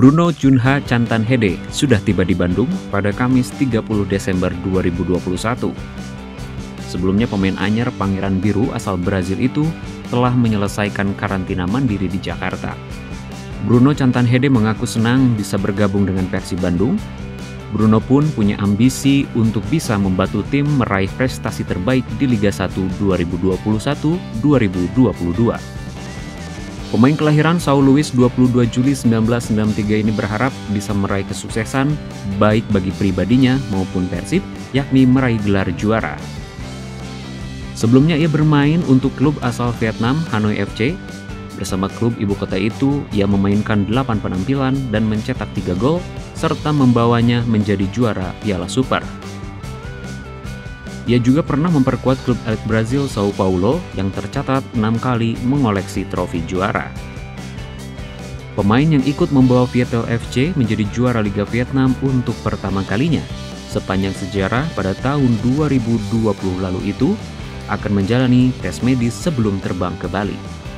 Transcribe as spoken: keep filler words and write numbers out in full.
Bruno Cunha Cantanhede sudah tiba di Bandung pada Kamis tiga puluh Desember dua ribu dua puluh satu. Sebelumnya pemain anyar Pangeran Biru asal Brasil itu telah menyelesaikan karantina mandiri di Jakarta. Bruno Cantanhede mengaku senang bisa bergabung dengan Persib Bandung. Bruno pun punya ambisi untuk bisa membantu tim meraih prestasi terbaik di Liga satu dua ribu dua puluh satu dua ribu dua puluh dua. Pemain kelahiran Sao Luis dua puluh dua Juli seribu sembilan ratus enam puluh tiga ini berharap bisa meraih kesuksesan baik bagi pribadinya maupun Persib, yakni meraih gelar juara. Sebelumnya ia bermain untuk klub asal Vietnam, Hanoi F C. Bersama klub ibu kota itu, ia memainkan delapan penampilan dan mencetak tiga gol, serta membawanya menjadi juara Piala Super. Ia juga pernah memperkuat klub Elite Brasil Sao Paulo yang tercatat enam kali mengoleksi trofi juara. Pemain yang ikut membawa Viettel F C menjadi juara Liga Vietnam untuk pertama kalinya sepanjang sejarah pada tahun dua ribu dua puluh lalu itu akan menjalani tes medis sebelum terbang ke Bali.